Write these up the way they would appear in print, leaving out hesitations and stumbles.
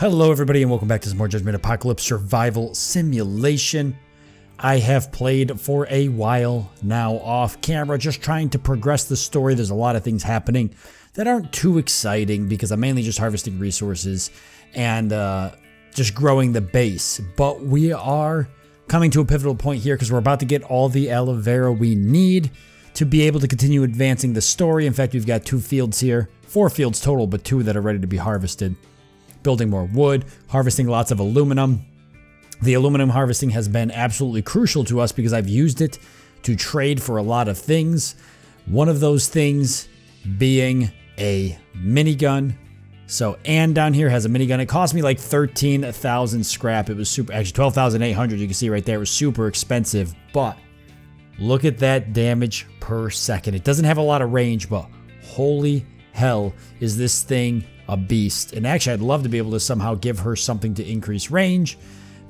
Hello everybody and welcome back to some more Judgment Apocalypse Survival Simulation. I have played for a while now off camera, just trying to progress the story. There's a lot of things happening that aren't too exciting because I'm mainly just harvesting resources and just growing the base. But we are coming to a pivotal point here because we're about to get all the aloe vera we need to be able to continue advancing the story. In fact, we've got two fields here, four fields total, but two that are ready to be harvested. Building more wood, harvesting lots of aluminum. The aluminum harvesting has been absolutely crucial to us because I've used it to trade for a lot of things. One of those things being a minigun. So Anne down here has a minigun. It cost me like 13,000 scrap. It was super, actually 12,800. You can see right there, it was super expensive, but look at that damage per second. It doesn't have a lot of range, but holy hell is this thing a beast. And actually, I'd love to be able to somehow give her something to increase range.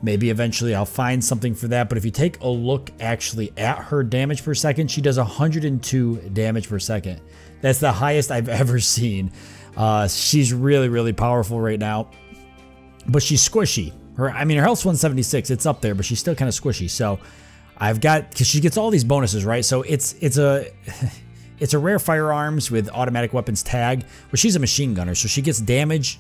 Maybe eventually I'll find something for that. But if you take a look actually at her damage per second, she does 102 damage per second. That's the highest I've ever seen. She's really, really powerful right now. But she's squishy. Her health's 176. It's up there, but she's still kind of squishy. So I've got, because she gets all these bonuses, right? So it's a rare firearms with automatic weapons tag, but she's a machine gunner, so she gets damage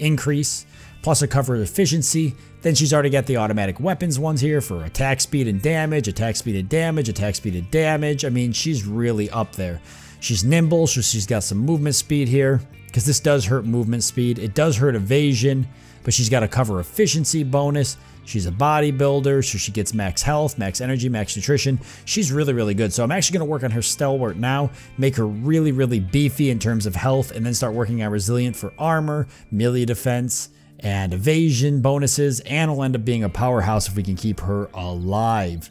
increase, plus a cover efficiency. Then she's already got the automatic weapons ones here for attack speed and damage, attack speed and damage, attack speed and damage. I mean, she's really up there. She's nimble, so she's got some movement speed here, because this does hurt movement speed. It does hurt evasion, but she's got a cover efficiency bonus. She's a bodybuilder, so she gets max health, max energy, max nutrition. She's really, really good. So I'm actually going to work on her stalwart now, make her really, really beefy in terms of health, and then start working on resilient for armor, melee defense, and evasion bonuses. And will end up being a powerhouse if we can keep her alive.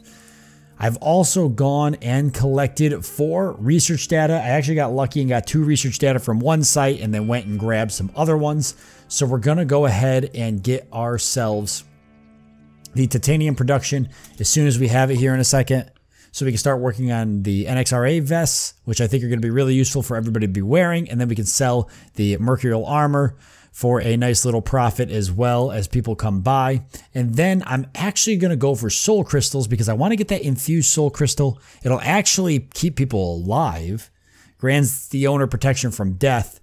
I've also gone and collected 4 research data. I actually got lucky and got 2 research data from one site and then went and grabbed some other ones. So we're going to go ahead and get ourselves the titanium production as soon as we have it here in a second, so we can start working on the NXRA vests, which I think are going to be really useful for everybody to be wearing. And then we can sell the mercurial armor for a nice little profit as well as people come by. And then I'm actually going to go for soul crystals because I want to get that infused soul crystal. It'll actually keep people alive, grants the owner protection from death,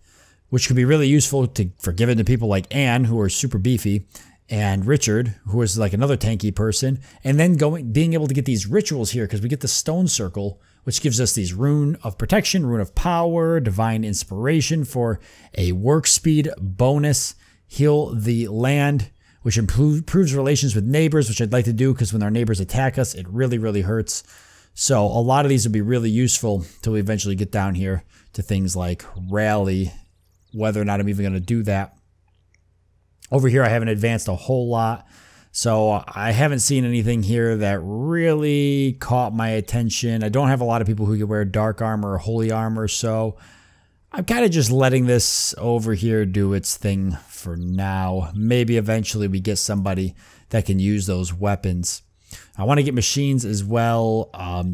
which could be really useful for giving to people like Anne, who are super beefy, and Richard, who is like another tanky person, and then being able to get these rituals here because we get the stone circle, which gives us these rune of protection, rune of power, divine inspiration for a work speed bonus, heal the land, which improves relations with neighbors, which I'd like to do because when our neighbors attack us, it really, really hurts. So a lot of these will be really useful till we eventually get down here to things like rally, whether or not I'm even going to do that. Over here, I haven't advanced a whole lot, so I haven't seen anything here that really caught my attention. I don't have a lot of people who can wear dark armor or holy armor, so I'm kind of just letting this over here do its thing for now. Maybe eventually we get somebody that can use those weapons. I want to get machines as well,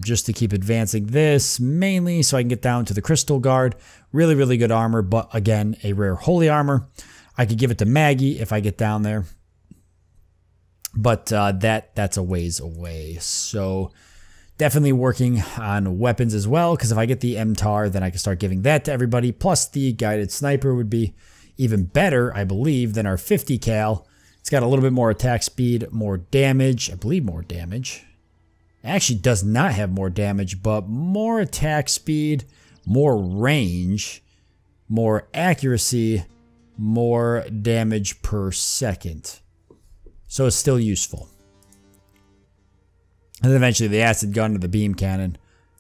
just to keep advancing this mainly so I can get down to the crystal guard. Really, really good armor, but again, a rare holy armor. I could give it to Maggie if I get down there, but that's a ways away. So definitely working on weapons as well, because if I get the MTAR, then I can start giving that to everybody. Plus the guided sniper would be even better, I believe, than our 50 cal. It's got a little bit more attack speed, more damage, I believe more damage. It actually does not have more damage, but more attack speed, more range, more accuracy, more damage per second. So it's still useful. And then eventually the acid gun or the beam cannon.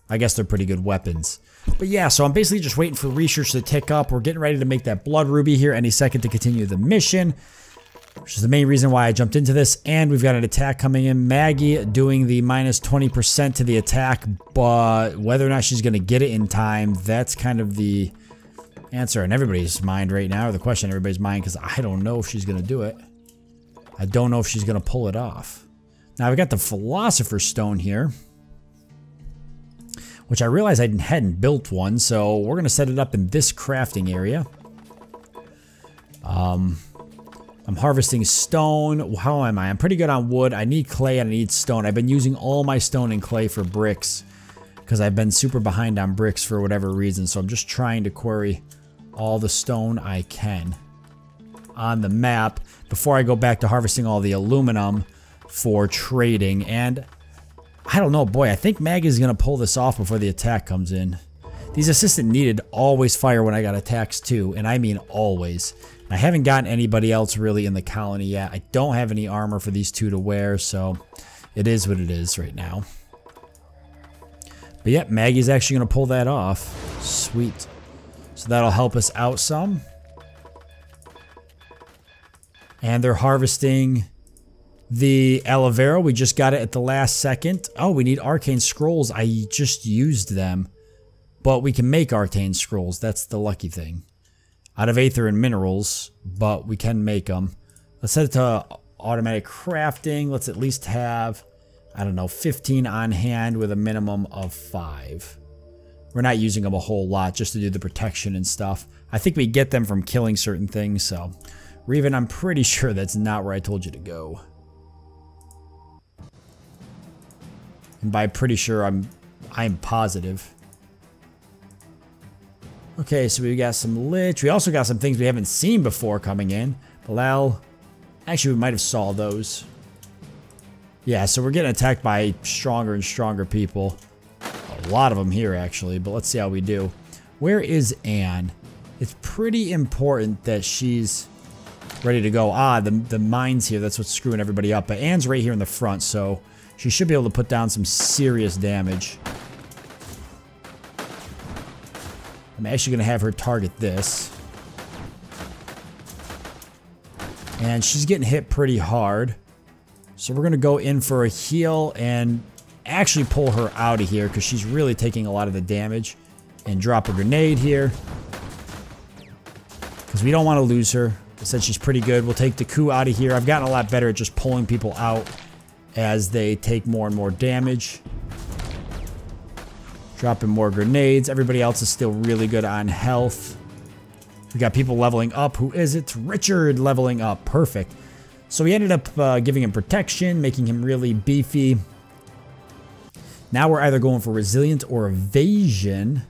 I guess they're pretty good weapons. But yeah, so I'm basically just waiting for research to tick up. We're getting ready to make that blood ruby here any second to continue the mission, which is the main reason why I jumped into this. And we've got an attack coming in. Maggie doing the minus 20% to the attack, but whether or not she's going to get it in time, that's kind of the answer in everybody's mind right now, or the question in everybody's mind, because I don't know if she's going to do it. I don't know if she's going to pull it off. Now, I've got the Philosopher's Stone here, which I realized I hadn't built one, so we're going to set it up in this crafting area. I'm harvesting stone. How am I? I'm pretty good on wood. I need clay and I need stone. I've been using all my stone and clay for bricks because I've been super behind on bricks for whatever reason. So I'm just trying to quarry all the stone I can on the map before I go back to harvesting all the aluminum for trading. And I don't know, boy, I think Maggie's going to pull this off before the attack comes in. These assistant needed always fire when I got attacks too, and I mean always. I haven't gotten anybody else really in the colony yet. I don't have any armor for these two to wear, so it is what it is right now. But yep, Maggie's actually going to pull that off. Sweet. So that'll help us out some. And they're harvesting the aloe vera. We just got it at the last second. Oh, we need arcane scrolls. I just used them. But we can make arcane scrolls. That's the lucky thing. Out of aether and minerals, but we can make them. Let's set it to automatic crafting. Let's at least have, I don't know, 15 on hand with a minimum of 5. We're not using them a whole lot just to do the protection and stuff. I think we get them from killing certain things, so. Revan, I'm pretty sure that's not where I told you to go. And by pretty sure, I'm positive. Okay, so we got some lich. We also got some things we haven't seen before coming in. Bilal. Actually, we might have saw those. Yeah, so we're getting attacked by stronger and stronger people. A lot of them here, actually, but let's see how we do. Where is Anne? It's pretty important that she's ready to go. Ah, the mines here, that's what's screwing everybody up. But Anne's right here in the front, so she should be able to put down some serious damage. I'm actually going to have her target this. And she's getting hit pretty hard. So we're going to go in for a heal and actually pull her out of here because she's really taking a lot of the damage. And drop a grenade here. Because we don't want to lose her. I said she's pretty good. We'll take Deku out of here. I've gotten a lot better at just pulling people out as they take more and more damage. Dropping more grenades. Everybody else is still really good on health. We got people leveling up. Who is it? Richard leveling up. Perfect. So we ended up giving him protection, making him really beefy. Now we're either going for resilience or evasion.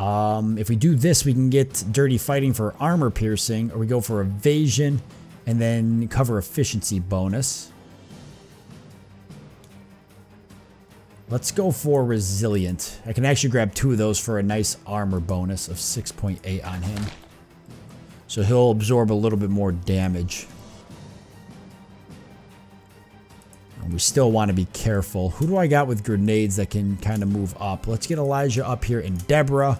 If we do this, we can get dirty fighting for armor piercing, or we go for evasion and then cover efficiency bonus. Let's go for resilient. I can actually grab 2 of those for a nice armor bonus of 6.8 on him. So he'll absorb a little bit more damage. And we still want to be careful. Who do I got with grenades that can kind of move up? Let's get Elijah up here and Deborah.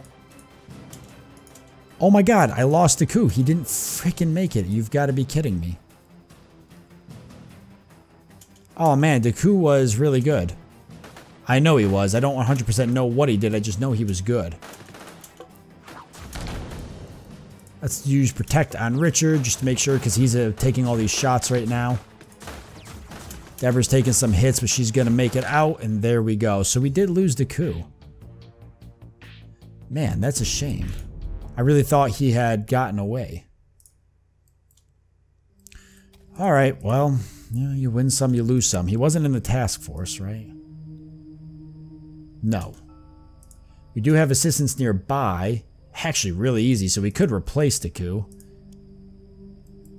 Oh my god, I lost the coup. He didn't freaking make it. You've got to be kidding me. Oh man, the coup was really good. I know he was. I don't 100% know what he did. I just know he was good. Let's use Protect on Richard just to make sure because he's taking all these shots right now. Deborah's taking some hits, but she's going to make it out. And there we go. So we did lose the coup. Man, that's a shame. I really thought he had gotten away. All right. Well, yeah, you win some, you lose some. He wasn't in the task force, right? No. We do have assistance nearby. Actually, really easy, so we could replace Deku.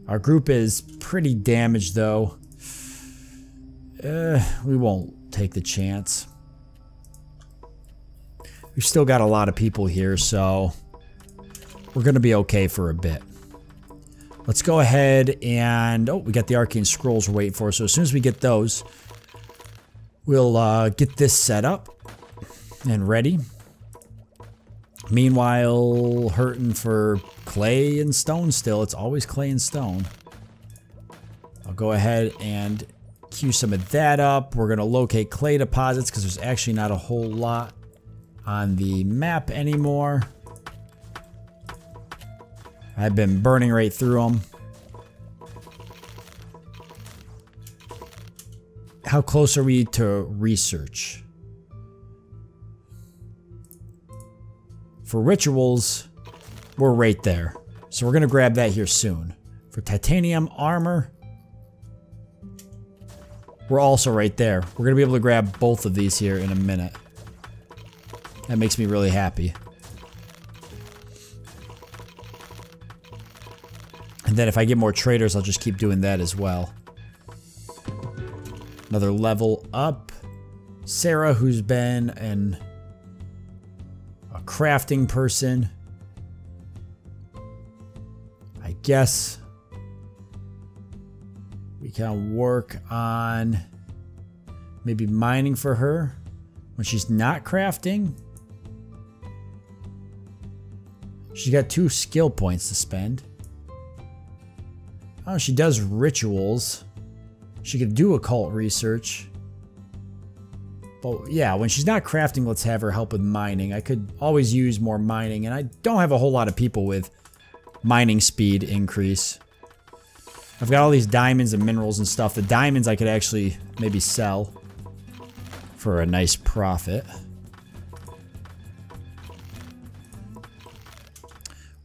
Our group is pretty damaged, though. We won't take the chance. We've still got a lot of people here, so we're going to be okay for a bit. Let's go ahead and... Oh, we got the Arcane Scrolls we're waiting for, so as soon as we get those, we'll get this set up. And ready. Meanwhile, hurting for clay and stone still. It's always clay and stone. I'll go ahead and queue some of that up. We're going to locate clay deposits because there's actually not a whole lot on the map anymore. I've been burning right through them. How close are we to research? For rituals, we're right there. So we're going to grab that here soon. For for titanium armor. We're also right there. We're gonna be able to grab both of these here in a minute. That makes me really happy. And then if I get more traders, I'll just keep doing that as well. Another level up. Sarah, who's been a crafting person, I guess. We can work on maybe mining for her when she's not crafting. She's got 2 skill points to spend. Oh, she does rituals. She could do occult research. But yeah, when she's not crafting, let's have her help with mining. I could always use more mining, and I don't have a whole lot of people with mining speed increase. I've got all these diamonds and minerals and stuff. The diamonds I could actually maybe sell for a nice profit.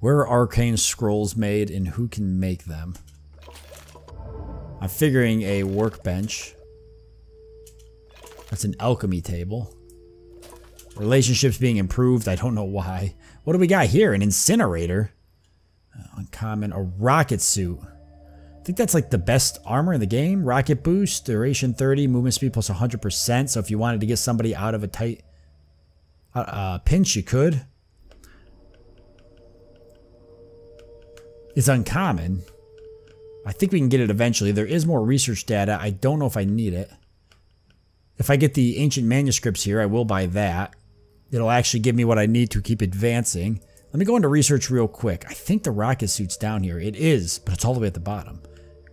Where are arcane scrolls made and who can make them? I'm figuring a workbench. That's an alchemy table. Relationships being improved. I don't know why. What do we got here? An incinerator. Uncommon. A rocket suit. I think that's like the best armor in the game. Rocket boost, duration 30, movement speed plus 100%. So if you wanted to get somebody out of a tight pinch, you could. It's uncommon. I think we can get it eventually. There is more research data. I don't know if I need it. If I get the ancient manuscripts here, I will buy that. It'll actually give me what I need to keep advancing. Let me go into research real quick. I think the rocket suit's down here. It is, but it's all the way at the bottom.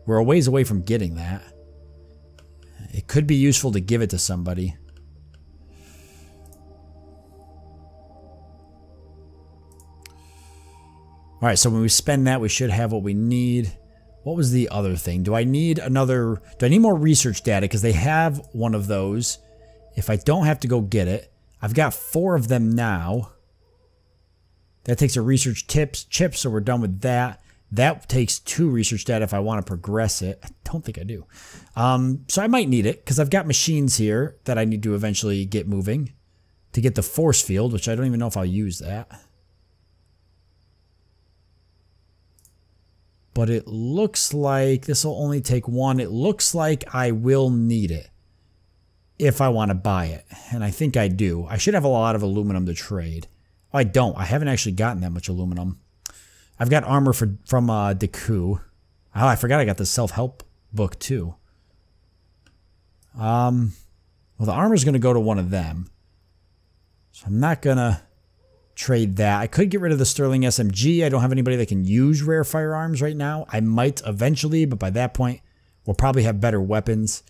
We're a ways away from getting that. It could be useful to give it to somebody. All right, so when we spend that, we should have what we need. What was the other thing? Do I need another? Do I need more research data? Because they have one of those. If I don't have to go get it, I've got 4 of them now. That takes a research chip, so we're done with that. That takes 2 research data if I want to progress it. I don't think I do. So I might need it because I've got machines here that I need to eventually get moving to get the force field, which I don't even know if I'll use that. But it looks like this will only take 1. It looks like I will need it if I want to buy it. And I think I do. I should have a lot of aluminum to trade. I don't. I haven't actually gotten that much aluminum. I've got armor from Deku. Oh, I forgot I got the self-help book too. Well, the armor's going to go to one of them. So I'm not going to trade that. I could get rid of the Sterling SMG. I don't have anybody that can use rare firearms right now. I might eventually, but by that point, we'll probably have better weapons.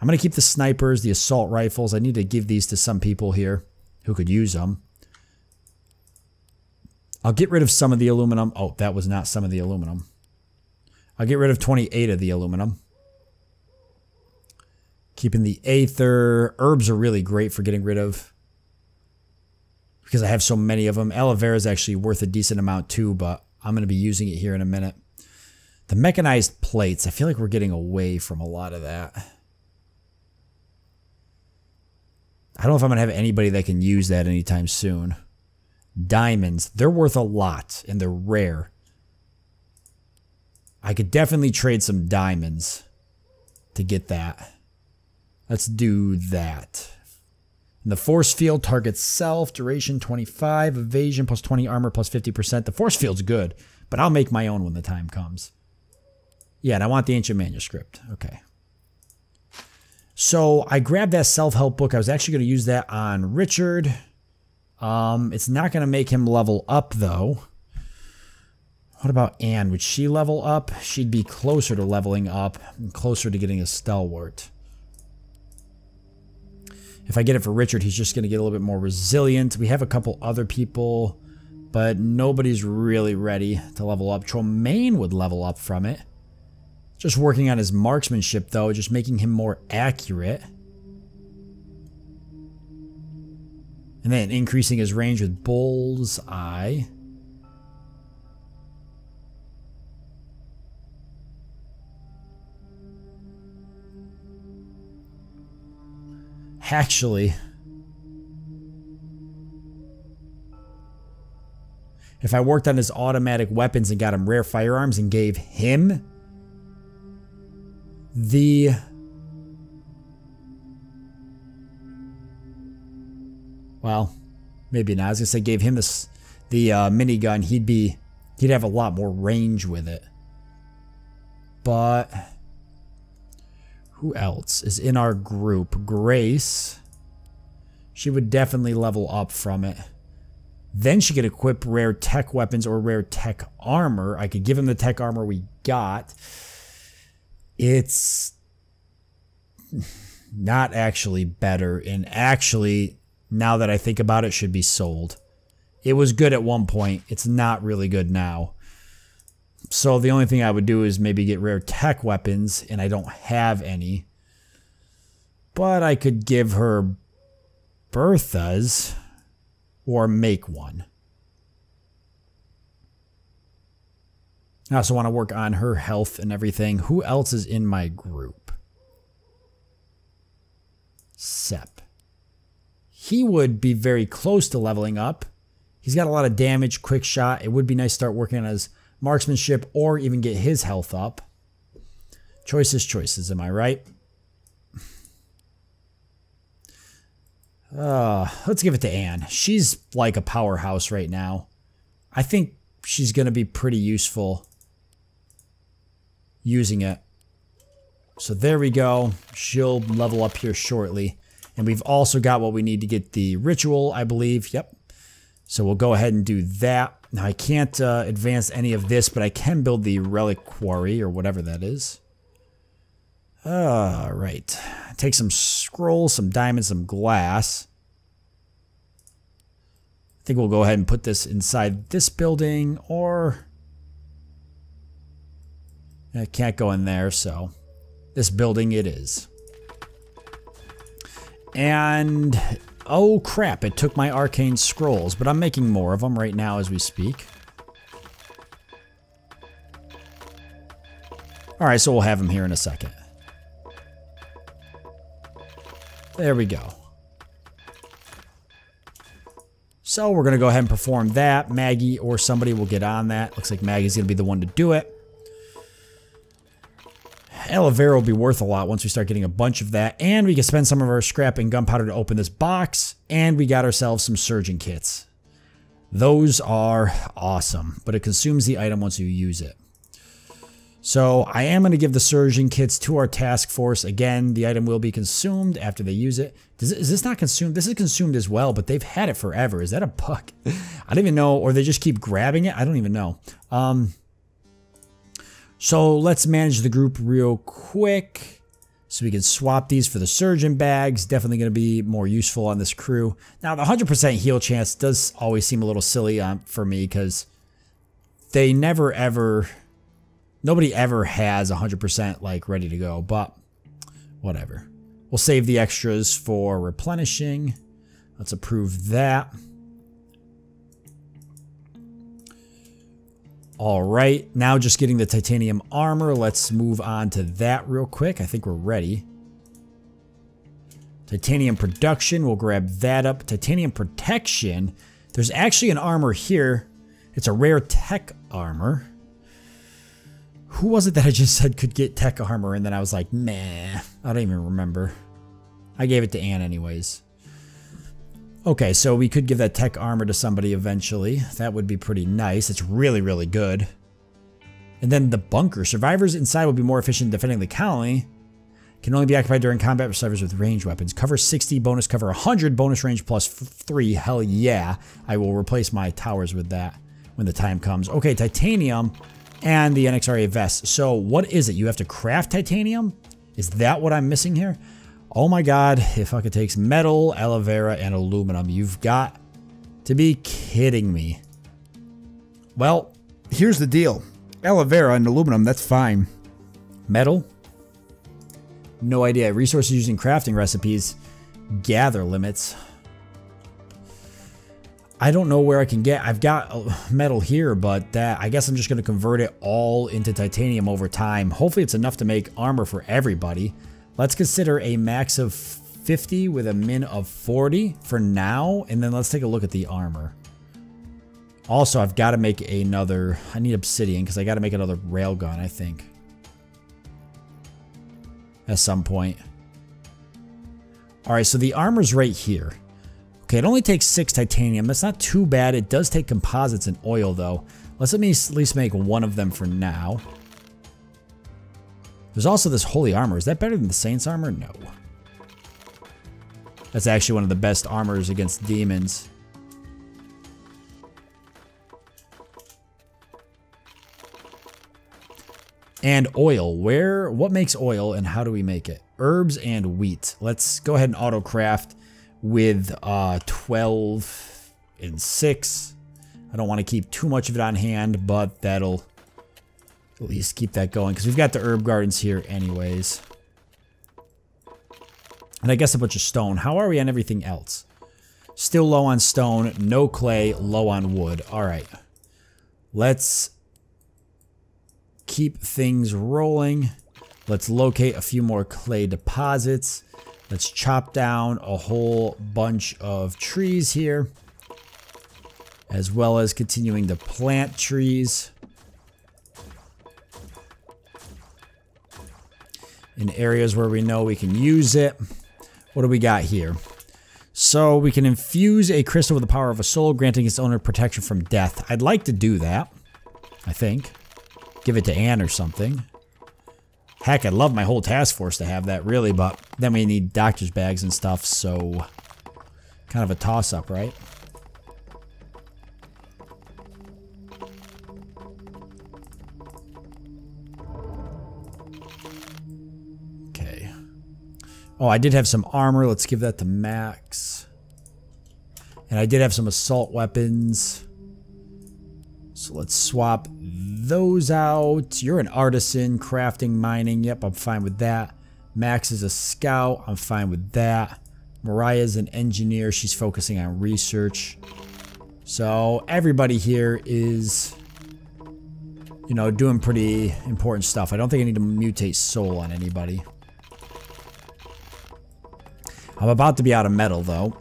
I'm going to keep the snipers, the assault rifles. I need to give these to some people here who could use them. I'll get rid of some of the aluminum. Oh, that was not some of the aluminum. I'll get rid of 28 of the aluminum. Keeping the aether. Herbs are really great for getting rid of because I have so many of them. Aloe vera is actually worth a decent amount too, but I'm going to be using it here in a minute. The mechanized plates. I feel like we're getting away from a lot of that. I don't know if I'm going to have anybody that can use that anytime soon. Diamonds, they're worth a lot and they're rare. I could definitely trade some diamonds to get that. Let's do that. And the force field targets self, duration 25, evasion plus 20, armor plus 50%. The force field's good, but I'll make my own when the time comes. Yeah, and I want the ancient manuscript. Okay. So I grabbed that self-help book. I was actually going to use that on Richard. It's not going to make him level up, though. What about Anne? Would she level up? She'd be closer to leveling up and closer to getting a stalwart. If I get it for Richard, he's just going to get a little bit more resilient. We have a couple other people, but nobody's really ready to level up. Tremaine would level up from it. Just working on his marksmanship, though, just making him more accurate. And then increasing his range with bullseye. Actually, if I worked on his automatic weapons and got him rare firearms and gave him the well, maybe not. I was gonna say gave him the minigun, he'd have a lot more range with it. But who else is in our group? Grace. She would definitely level up from it. Then she could equip rare tech weapons or rare tech armor. I could give him the tech armor we got. It's not actually better. And actually, now that I think about it, should be sold. It was good at one point. It's not really good now. So the only thing I would do is maybe get rare tech weapons, and I don't have any. But I could give her Bertha's or make one. I also want to work on her health and everything. Who else is in my group? Sep. He would be very close to leveling up. He's got a lot of damage, quick shot. It would be nice to start working on his marksmanship or even get his health up. Choices, choices, am I right? Let's give it to Anne. She's like a powerhouse right now. I think she's going to be pretty useful using it. So there we go. She'll level up here shortly. And we've also got what we need to get the ritual, I believe. Yep. So we'll go ahead and do that. Now I can't advance any of this, but I can build the relic quarry or whatever that is. All right. Take some scrolls, some diamonds, some glass. I think we'll go ahead and put this inside this building, or it can't go in there, so this building it is. And oh crap, it took my arcane scrolls, but I'm making more of them right now as we speak. All right, so we'll have them here in a second. There we go. So we're going to go ahead and perform that. Maggie or somebody will get on that. Looks like Maggie's going to be the one to do it. Aloe vera will be worth a lot once we start getting a bunch of that. And we can spend some of our scrap and gunpowder to open this box. And we got ourselves some surgeon kits. Those are awesome, but it consumes the item once you use it. So I am going to give the surgeon kits to our task force. Again, the item will be consumed after they use it. Is this not consumed? This is consumed as well, but they've had it forever. Is that a bug? I don't even know. Or they just keep grabbing it. I don't even know. So let's manage the group real quick so we can swap these for the surgeon bags. Definitely going to be more useful on this crew. Now, the 100% heal chance does always seem a little silly for me because they never ever... Nobody ever has 100% like ready to go, but whatever. We'll save the extras for replenishing. Let's approve that. All right, now just getting the titanium armor. Let's move on to that real quick. I think we're ready. Titanium production, we'll grab that up. Titanium protection. There's actually an armor here. It's a rare tech armor. Who was it that I just said could get tech armor and then I was like, nah, I don't even remember. I gave it to Anne anyways. Okay, so we could give that tech armor to somebody eventually. That would be pretty nice. It's really, really good. And then the bunker. Survivors inside will be more efficient in defending the colony. Can only be occupied during combat for survivors with ranged weapons. Cover 60, bonus cover 100, bonus range plus 3. Hell yeah. I will replace my towers with that when the time comes. Okay, titanium. And the NXRA vest. So what is it? You have to craft titanium? Is that what I'm missing here? Oh my god, it fucking takes metal, aloe vera, and aluminum. You've got to be kidding me. Well, here's the deal. Aloe vera and aluminum, that's fine. Metal? No idea. Resources using crafting recipes. Gather limits. I don't know where I can get. I've got metal here, but that I guess I'm just going to convert it all into titanium over time. Hopefully it's enough to make armor for everybody. Let's consider a max of 50 with a min of 40 for now. And then let's take a look at the armor. Also, I've got to make another... I need obsidian because I got to make another railgun, I think. At some point. Alright, so the armor's right here. Okay, it only takes 6 titanium. That's not too bad. It does take composites and oil, though. Let's at least make one of them for now. There's also this holy armor. Is that better than the saint's armor? No. That's actually one of the best armors against demons. And oil. Where? What makes oil and how do we make it? Herbs and wheat. Let's go ahead and auto craft with 12 and 6. I don't want to keep too much of it on hand, but that'll at least keep that going because we've got the herb gardens here anyways. And I guess a bunch of stone. How are we on everything else? Still low on stone, no clay, low on wood. All right. Let's keep things rolling. Let's locate a few more clay deposits. Let's chop down a whole bunch of trees here, as well as continuing to plant trees in areas where we know we can use it. What do we got here? So we can infuse a crystal with the power of a soul, granting its owner protection from death. I'd like to do that, I think. Give it to Anne or something. Heck, I'd love my whole task force to have that, really, but then we need doctor's bags and stuff, so kind of a toss-up, right? Okay. Oh, I did have some armor. Let's give that to Max. And I did have some assault weapons. So let's swap those out. You're an artisan, crafting, mining. Yep, I'm fine with that. Max is a scout. I'm fine with that. Mariah's an engineer. She's focusing on research. So everybody here is, you know, doing pretty important stuff. I don't think I need to mutate soul on anybody. I'm about to be out of metal, though.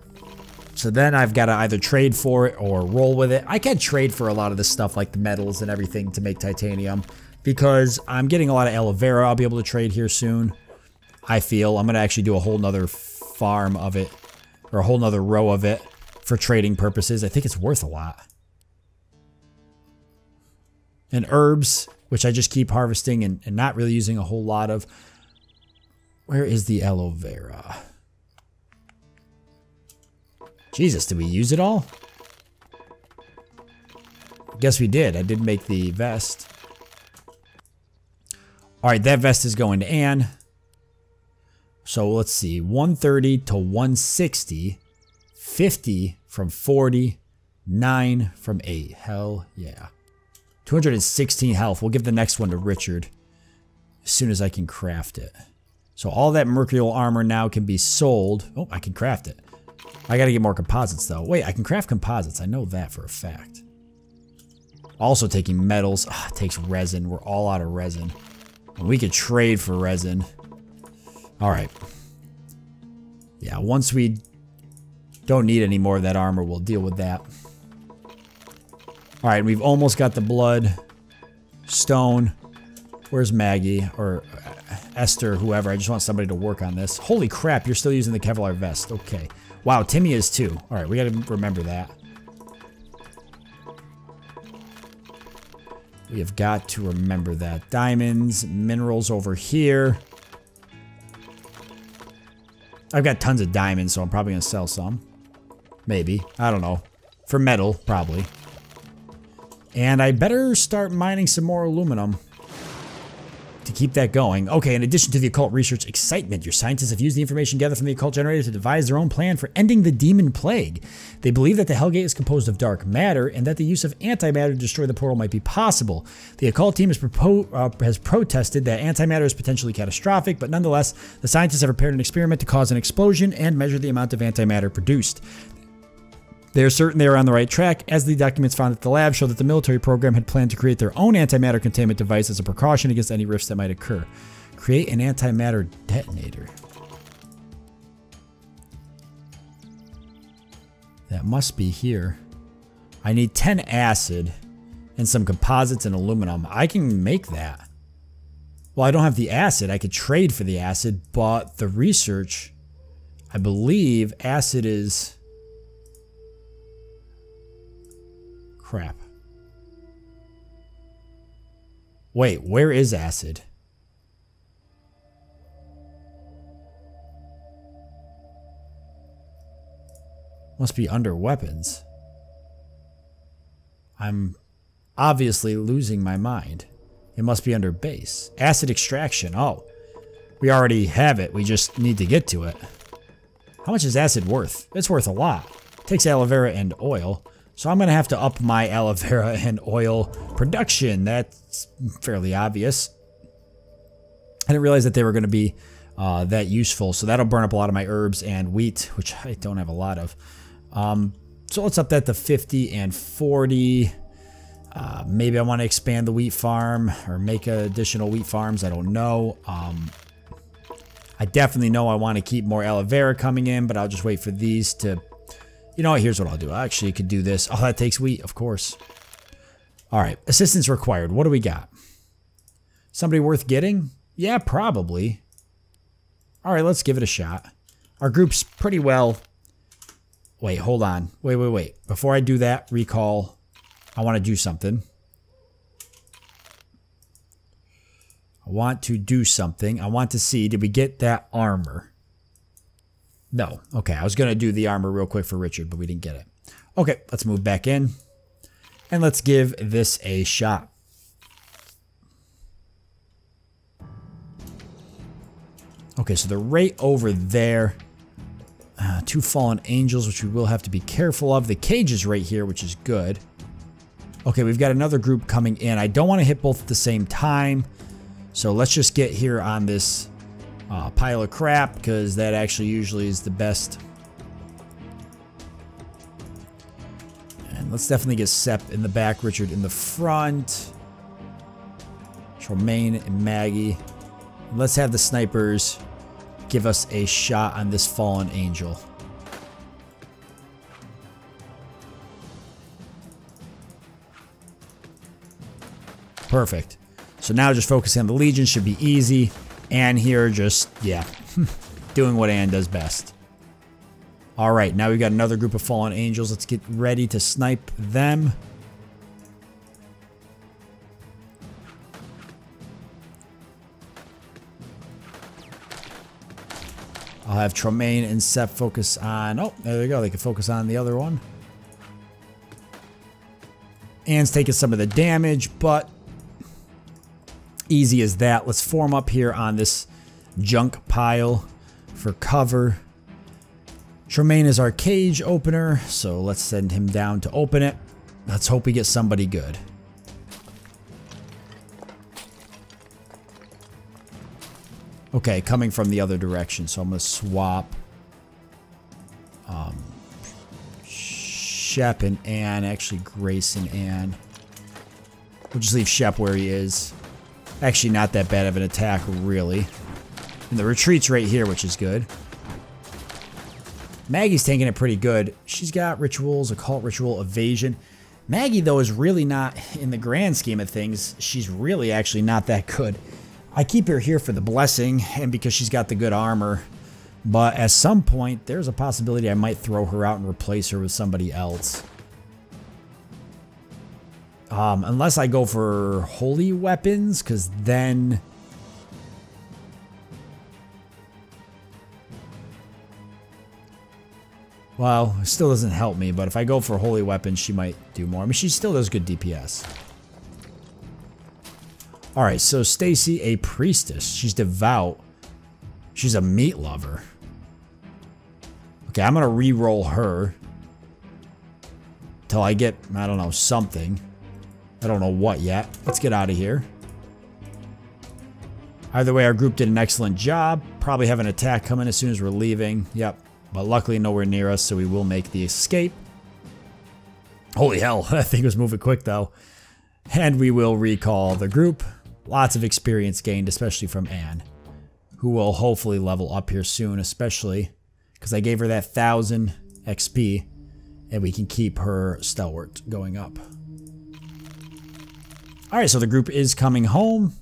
So then I've got to either trade for it or roll with it. I can trade for a lot of this stuff like the metals and everything to make titanium because I'm getting a lot of aloe vera. I'll be able to trade here soon. I feel I'm going to actually do a whole nother farm of it or a whole nother row of it for trading purposes. I think it's worth a lot. And herbs, which I just keep harvesting and not really using a whole lot of. Where is the aloe vera? Jesus, did we use it all? I guess we did. I did make the vest. All right, that vest is going to Anne. So let's see, 130 to 160, 50 from 40, 9 from 8. Hell yeah. 216 health. We'll give the next one to Richard as soon as I can craft it. So all that mercurial armor now can be sold. Oh, I can craft it. I gotta get more composites, though. Wait, I can craft composites. I know that for a fact. Also taking metals. Ugh, it takes resin. We're all out of resin. And we could trade for resin. Alright. Yeah, once we don't need any more of that armor, we'll deal with that. Alright, we've almost got the blood. Stone. Where's Maggie? Or Esther, whoever. I just want somebody to work on this. Holy crap, you're still using the Kevlar vest. Okay. Wow, Timmy is too. All right, we got to remember that. We have got to remember that. Diamonds, minerals over here. I've got tons of diamonds, so I'm probably going to sell some. Maybe. I don't know. For metal, probably. And I better start mining some more aluminum to keep that going. Okay, in addition to the occult research excitement, your scientists have used the information gathered from the occult generator to devise their own plan for ending the demon plague. They believe that the Hellgate is composed of dark matter and that the use of antimatter to destroy the portal might be possible. The occult team has protested that antimatter is potentially catastrophic, but nonetheless, the scientists have prepared an experiment to cause an explosion and measure the amount of antimatter produced. They are certain they are on the right track, as the documents found at the lab show that the military program had planned to create their own antimatter containment device as a precaution against any rifts that might occur. Create an antimatter detonator. That must be here. I need 10 acid and some composites and aluminum. I can make that. Well, I don't have the acid. I could trade for the acid, but the research, I believe acid is... crap. Wait, where is acid? Must be under weapons. I'm obviously losing my mind. It must be under base. Acid extraction. Oh, we already have it. We just need to get to it. How much is acid worth? It's worth a lot. It takes aloe vera and oil. So I'm going to have to up my aloe vera and oil production. That's fairly obvious. I didn't realize that they were going to be that useful. So that'll burn up a lot of my herbs and wheat, which I don't have a lot of. So let's up that to 50 and 40. Maybe I want to expand the wheat farm or make additional wheat farms. I don't know. I definitely know I want to keep more aloe vera coming in, but I'll just wait for these to... You know what? Here's what I'll do. I actually could do this. Oh, that takes wheat, of course. All right. Assistance required. What do we got? Somebody worth getting? Yeah, probably. All right, let's give it a shot. Our group's pretty well... Wait, hold on. Wait. Before I do that, recall. I want to do something. I want to see, did we get that armor? No. Okay, I was going to do the armor real quick for Richard, but we didn't get it. Okay, let's move back in. And let's give this a shot. Okay, so they're right over there. Two fallen angels, which we will have to be careful of. The cage is right here, which is good. Okay, we've got another group coming in. I don't want to hit both at the same time. So let's just get here on this pile of crap, because that actually usually is the best. And let's definitely get Sep in the back, Richard in the front. Tremaine and Maggie. Let's have the snipers... give us a shot on this fallen angel. Perfect. So now just focusing on the Legion should be easy. Anne here just, yeah, doing what Anne does best. All right, now we've got another group of fallen angels. Let's get ready to snipe them. I'll have Tremaine and Sep focus on... Oh, there they go. They can focus on the other one. Anne's taking some of the damage, but easy as that. Let's form up here on this junk pile for cover. Tremaine is our cage opener, so let's send him down to open it. Let's hope we get somebody good. Okay, coming from the other direction, so I'm going to swap Shep and Anne. Actually, Grace and Anne. We'll just leave Shep where he is. Actually, not that bad of an attack, really. And the retreat's right here, which is good. Maggie's taking it pretty good. She's got rituals, occult ritual, evasion. Maggie, though, is really not, in the grand scheme of things, she's really actually not that good. I keep her here for the blessing and because she's got the good armor, but at some point there's a possibility I might throw her out and replace her with somebody else. Unless I go for holy weapons, because then... Well, it still doesn't help me, but if I go for holy weapons, she might do more. I mean, she still does good DPS. All right, so Stacy, a priestess. She's devout. She's a meat lover. Okay, I'm going to re-roll her till I get, I don't know, something. I don't know what yet. Let's get out of here. Either way, our group did an excellent job. Probably have an attack coming as soon as we're leaving. Yep, but luckily nowhere near us, so we will make the escape. Holy hell, that thing was moving quick, though. And we will recall the group. Lots of experience gained, especially from Anne, who will hopefully level up here soon, especially because I gave her that 1,000 XP and we can keep her stalwart going up. All right, so the group is coming home.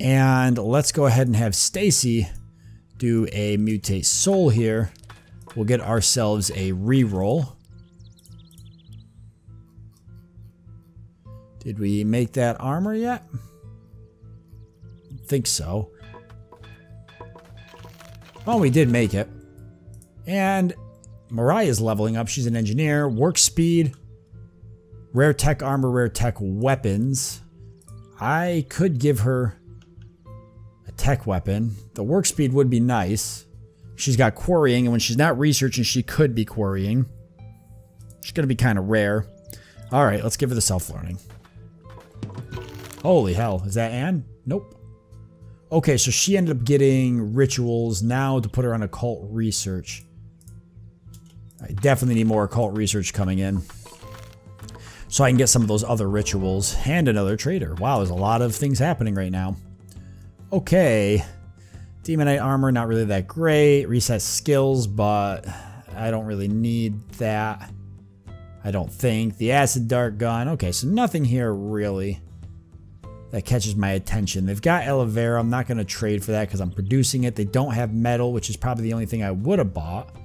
And let's go ahead and have Stacy do a mutate soul here. We'll get ourselves a reroll. Did we make that armor yet? I think so. Oh, we did make it. And Mariah's leveling up. She's an engineer. Work speed. Rare tech armor, rare tech weapons. I could give her a tech weapon. The work speed would be nice. She's got quarrying, and when she's not researching, she could be quarrying. She's going to be kind of rare. All right, let's give her the self-learning. Holy hell. Is that Anne? Nope. Okay, so she ended up getting rituals now to put her on occult research. I definitely need more occult research coming in, so I can get some of those other rituals and another trader. Wow, there's a lot of things happening right now. Okay. Demonite armor, not really that great. Reset skills, but I don't really need that. I don't think. The acid dart gun. Okay, so nothing here really that catches my attention. They've got aloe vera. I'm not going to trade for that because I'm producing it. They don't have metal, which is probably the only thing I would have bought.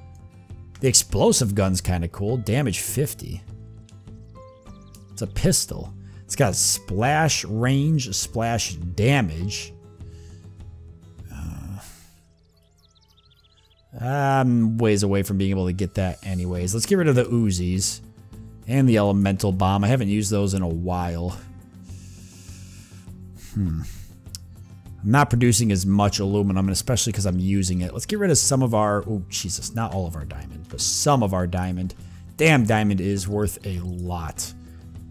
The explosive gun's kind of cool. Damage 50. It's a pistol. It's got splash range, splash damage. I'm ways away from being able to get that anyways. Let's get rid of the Uzis and the elemental bomb. I haven't used those in a while. I'm not producing as much aluminum, especially because I'm using it. Let's get rid of some of our... Oh, Jesus. Not all of our diamond, but some of our diamond. Damn, diamond is worth a lot.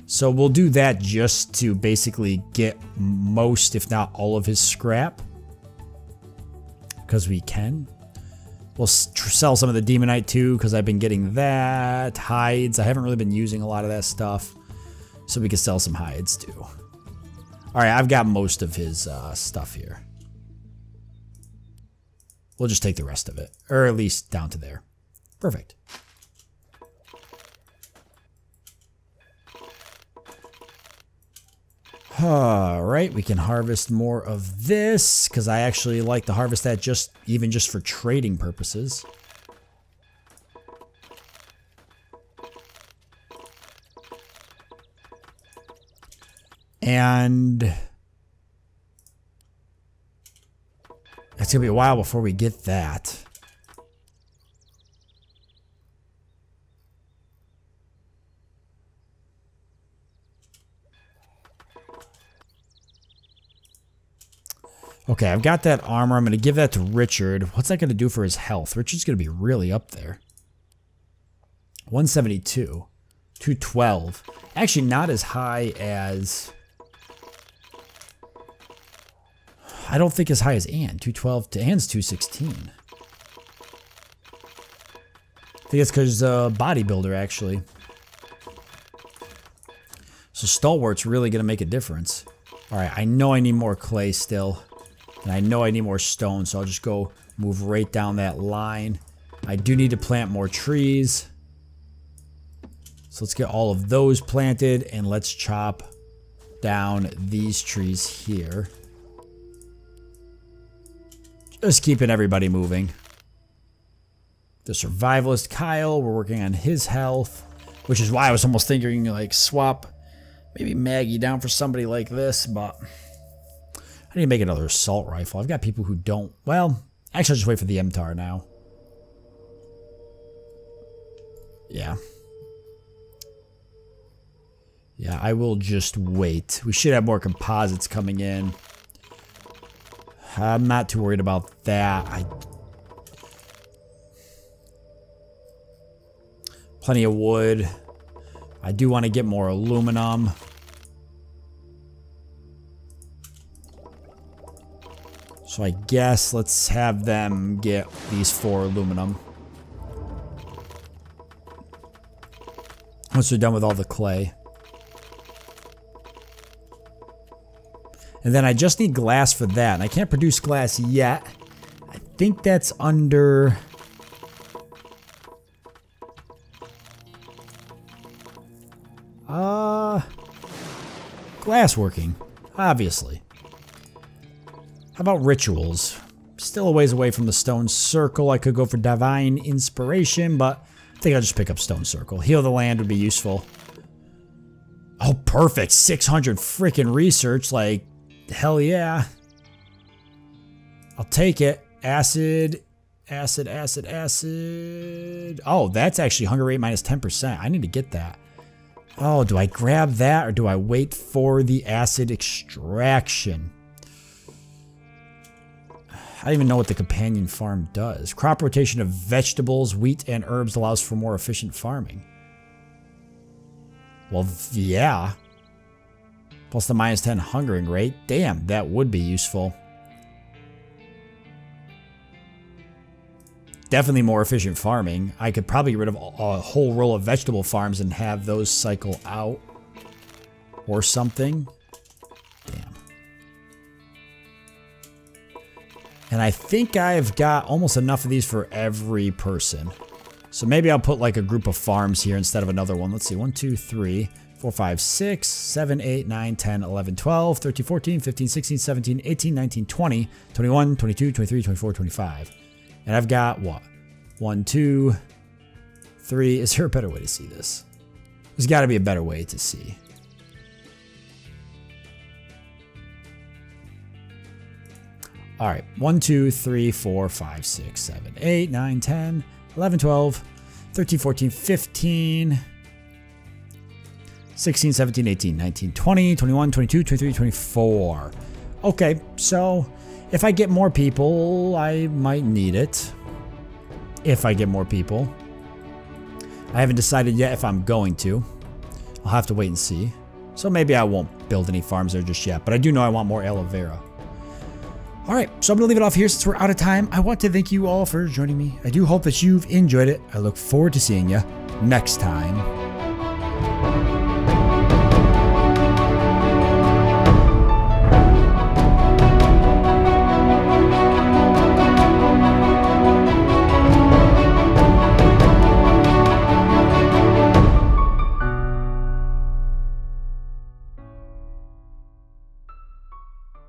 So we'll do that just to basically get most, if not all, of his scrap. Because we can. We'll sell some of the demonite too, because I've been getting that. Hides. I haven't really been using a lot of that stuff. So we can sell some hides too. All right, I've got most of his stuff here. We'll just take the rest of it, or at least down to there. Perfect. All right, we can harvest more of this because I actually like to harvest that just for trading purposes. And it's going to be a while before we get that. Okay, I've got that armor. I'm going to give that to Richard. What's that going to do for his health? Richard's going to be really up there. 172. 212. Actually, not as high as... I don't think as high as Anne. 212 to Anne's 216. I think it's because bodybuilder, actually. So stalwart's really going to make a difference. All right, I know I need more clay still. And I know I need more stone, so I'll just go move right down that line. I do need to plant more trees. So let's get all of those planted, and let's chop down these trees here. Just keeping everybody moving. The survivalist Kyle, we're working on his health, which is why I was almost thinking like swap maybe Maggie down for somebody like this, but I need to make another assault rifle. I've got people who don't, well, actually I'll just wait for the MTAR now. Yeah. Yeah, I will just wait. We should have more composites coming in. I'm not too worried about that. Plenty of wood. I do want to get more aluminum. So I guess let's have them get these 4 aluminum. Once we're done with all the clay. And then I just need glass for that. And I can't produce glass yet. I think that's under... glass working, obviously. How about rituals? Still a ways away from the stone circle. I could go for divine inspiration, but I think I'll just pick up stone circle. Heal the land would be useful. Oh, perfect. 600 freaking research. Like, hell yeah. I'll take it. Acid, acid, acid, acid. Oh, that's actually hunger rate minus 10%. I need to get that. Oh, do I grab that or do I wait for the acid extraction? I don't even know what the companion farm does. Crop rotation of vegetables, wheat, and herbs allows for more efficient farming. Well, yeah. Plus the minus 10 hungering rate. Damn, that would be useful. Definitely more efficient farming. I could probably get rid of a whole roll of vegetable farms and have those cycle out or something. Damn. And I think I've got almost enough of these for every person. So maybe I'll put like a group of farms here instead of another one. Let's see. 1, 2, 3, 4, 5, 6, 7, 8, 9, 10, 11, 12, 13, 14, 15, 16, 17, 18, 19, 20, 21, 22, 23, 24, 25. And I've got what? 1, 2, 3. Is there a better way to see this? There's got to be a better way to see. All right. 1, 2, 3, 4, 5, 6, 7, 8, 9, 10, 11, 12, 13, 14, 15, 16, 17, 18, 19, 20, 21, 22, 23, 24. Okay, so... if I get more people, I might need it. If I get more people. I haven't decided yet if I'm going to. I'll have to wait and see. So maybe I won't build any farms there just yet. But I do know I want more aloe vera. Alright, so I'm going to leave it off here since we're out of time. I want to thank you all for joining me. I do hope that you've enjoyed it. I look forward to seeing you next time.